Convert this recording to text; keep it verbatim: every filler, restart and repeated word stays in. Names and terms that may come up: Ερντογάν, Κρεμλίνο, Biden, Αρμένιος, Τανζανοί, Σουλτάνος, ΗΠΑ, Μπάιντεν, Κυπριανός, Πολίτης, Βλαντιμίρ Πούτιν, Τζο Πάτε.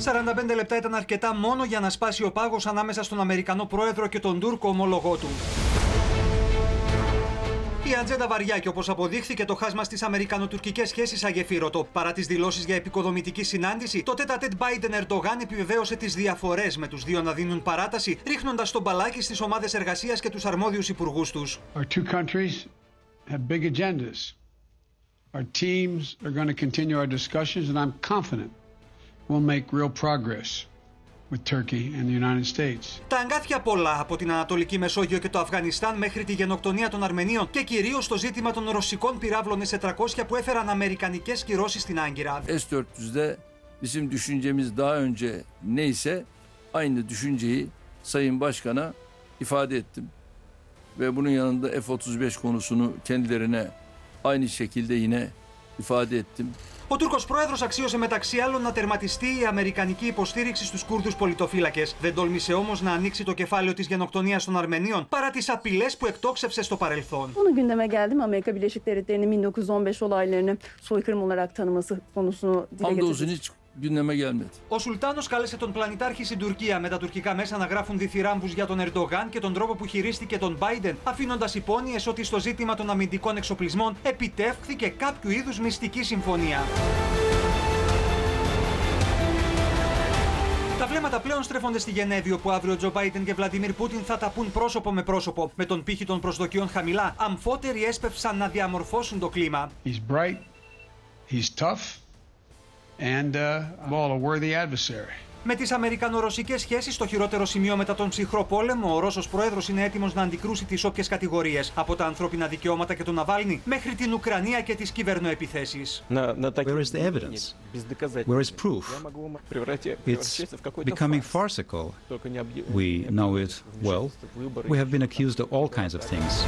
σαράντα πέντε λεπτά ήταν αρκετά μόνο για να σπάσει ο πάγος ανάμεσα στον Αμερικανό πρόεδρο και τον Τούρκο ομολογό του. Η ατζέντα βαριά και όπως αποδείχθηκε το χάσμα στις αμερικανοτουρκικές σχέσεις αγεφύρωτο. Παρά τις δηλώσεις για επικοδομητική συνάντηση, το τέτα-τέτ Biden Ερντογάν επιβεβαίωσε τις διαφορές με τους δύο να δίνουν παράταση, ρίχνοντας τον μπαλάκι στις ομάδες εργασίας και τους αρμόδιους υπουργούς τους. Our two countries have big agendas. Our teams are going to continue our discussions and I'm confident we'll make real progress. With Turkey and the United States. Τα αγκάθια πολλά από την Ανατολική Μεσόγειο και το Αφγανιστάν μέχρι τη γενοκτονία των Αρμενίων και κυρίως το ζήτημα των ρωσικών πυράβλων ες τετρακόσια που έφεραν αμερικανικές κυρώσεις στην Άγκυρα. ες τετρακόσια bizim düşüncemiz daha önce neyse aynı düşünceyi Sayın Başkan'a ifade ettim. Ve bunun yanında εφ otuz beş konusunu kendilerine aynı şekilde yine ifade ettim. Ο Τούρκος πρόεδρος αξίωσε μεταξύ άλλων να τερματιστεί η αμερικανική υποστήριξη στους Κούρδους πολιτοφύλακες. Δεν τόλμησε όμως να ανοίξει το κεφάλαιο της γενοκτονίας των Αρμενίων παρά τις απειλές που εκτόξευσε στο παρελθόν. Ο Σουλτάνος κάλεσε τον πλανητάρχη στην Τουρκία με τα τουρκικά μέσα να γράφουν διθυράμβους για τον Ερντογάν και τον τρόπο που χειρίστηκε τον Μπάιντεν, αφήνοντας υπόνοιες ότι στο ζήτημα των αμυντικών εξοπλισμών επιτεύχθηκε κάποιο είδους μυστική συμφωνία. Τα βλέμματα πλέον στρέφονται στη Γενέβη, όπου αύριο Τζο Πάτε και Βλαντιμίρ Πούτιν θα τα πουν πρόσωπο με πρόσωπο. Με τον πύχη των προσδοκιών χαμηλά, αμφότεροι έσπευσαν να διαμορφώσουν το κλίμα. He's bright. He's tough. And, uh, well, a worthy adversary. Με τις αμερικανο-ρωσικές σχέσεις στο χειρότερο σημείο μετά τον ψυχρό πόλεμο, ο Ρώσος πρόεδρος είναι έτοιμος να αντικρούσει τις όποιες κατηγορίες, από τα ανθρώπινα δικαιώματα και τον Ναβάλνη μέχρι την Ουκρανία και τις κυβερνοεπιθέσεις. Where is the evidence? Where is proof? It's becoming farcical. We know it well. We have been accused of all kinds of things.